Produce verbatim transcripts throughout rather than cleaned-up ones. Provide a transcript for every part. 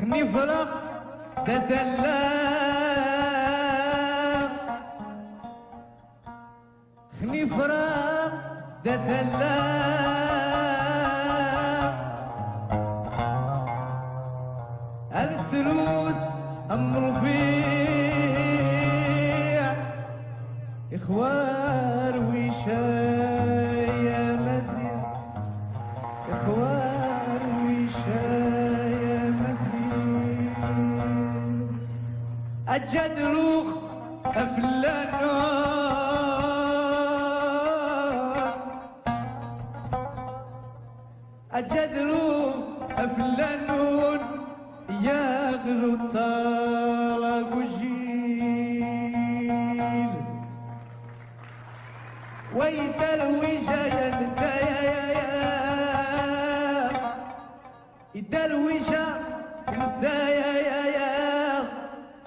خنيفرة تتلا خنيفرة تتلا التلوذ أم ربيع إخوان ويشايا مزيد إخوان ويشايا مزيد أجدروخ أفلانون أجدروخ أفلانون يا غلطالك وجيل ويدلوج يا انت يا يا يا يدلوج انت يا يا يا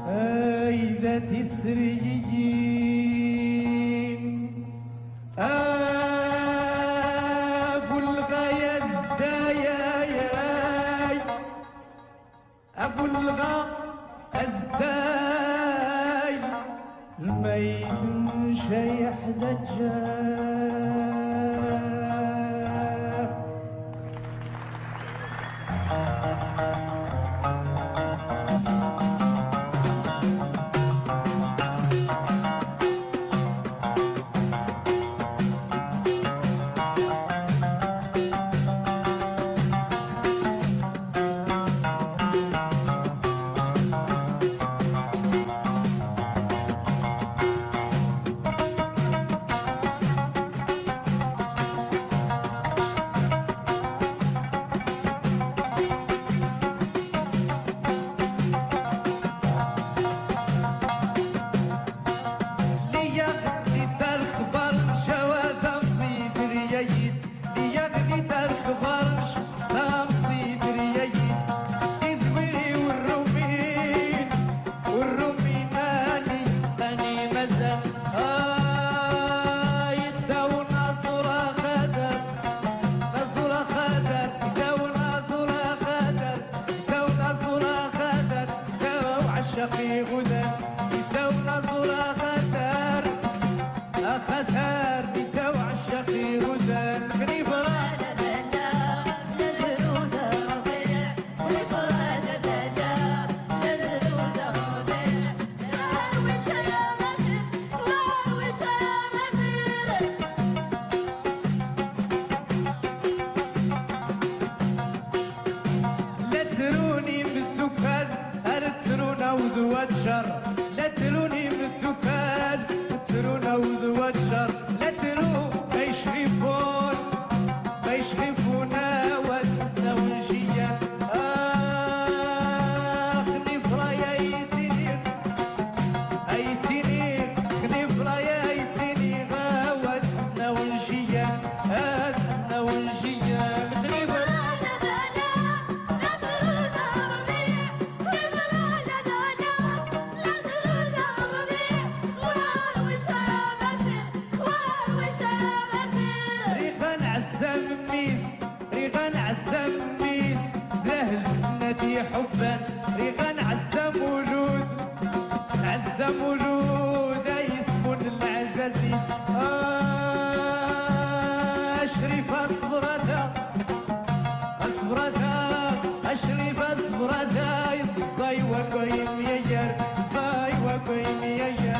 ايذا تسريين ابو الغياز دايا يا ابو الغازداي الميت شيح دجال. عشقي غدا بدو نزور أخاتار أخاتار بدو عشقي غدا خنيفرة وذوات شر لا تلوني من الدكان ترونا وذوات شر لا تلو ما يشغفون ما يشغفونا وتسنا ونجية آه خنيفرة يا ايتيني ايتيني خنيفرة يا ايتيني آه وتسنا ونجية آه تسنا ونجية حبا ريغان عزام ولود عزام ولود يسكن العزازي آه شريف اصبر هذا اصبر هذا شريف اصبر هذا الصاي وقايم يير الصاي وقايم يير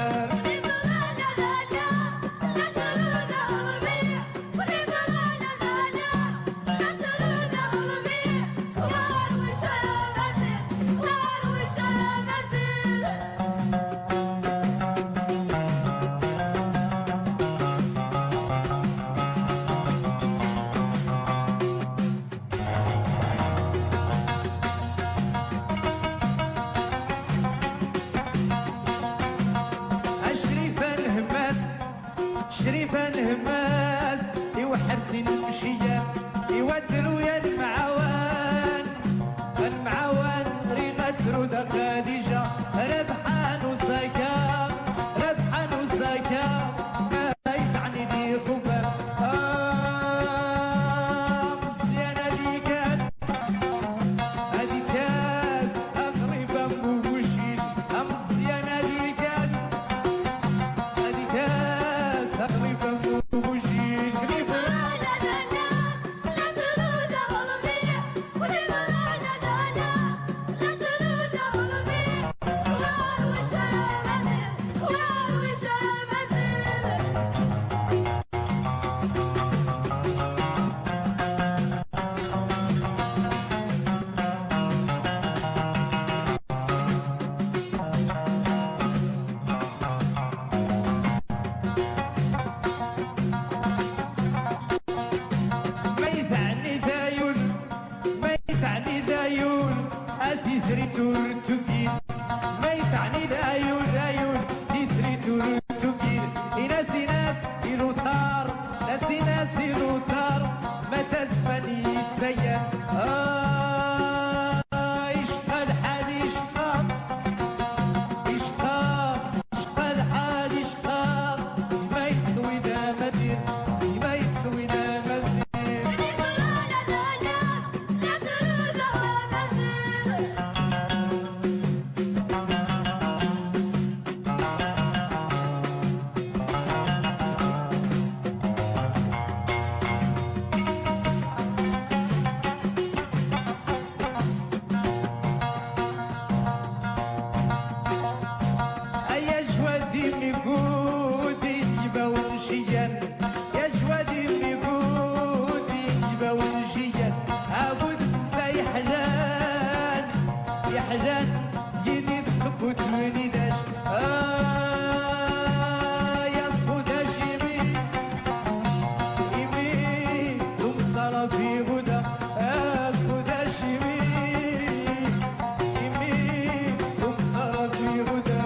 شريفة الهماس ايوا حرسين المشية ايوا ترو يا المعاون المعاون ريغا ترو دا خديجة ربحان وزكا ربحان وزكا ما يفعني دي قباب آه مزيانة هادي كان هادي كان أغربة موجين مزيانة هادي كان هادي كان I'm تيثري تور تكيل ما يتعني دايون دايون تيثري تور تكيل ناسي ناس يلوطار ناسي ناس يلوطار ما تزمن يتسير آه يشقى الحال يشقى يشقى يشقى الحال يشقى سمايت ثوينا مزير سمايت ثوينا مزير يحلان يدي تحب وتوليداش آه يا خداش يمين يمين ومصرا في غدا آه خداش يمين يمين ومصرا في غدا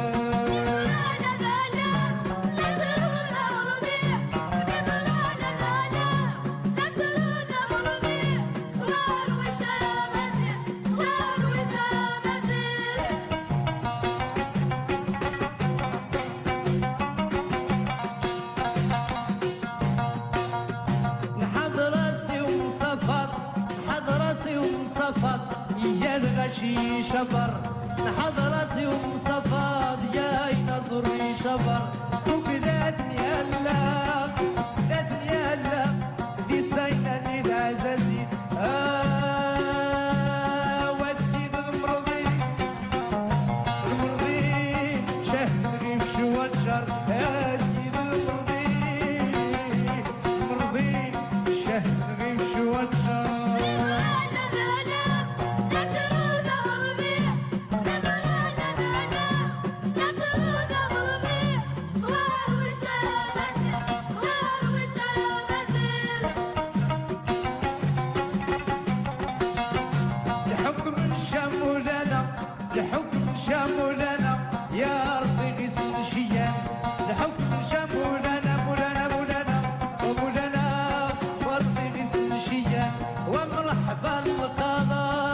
يا الغشي شبر نحض راسي ومصر الشبر وبداتني هلا بداتني هلا دي سايقه من العزازي اه وتزيد المرضي المرضي شهد غيمش وتجر اه تزيد المرضي المرضي شهد غيمش وتجر الحكم شامولنا يا ربي غير سنشيان الحكم شامولنا مولانا مولانا ومولانا وربي غير سنشيان ومرحبا القضاء.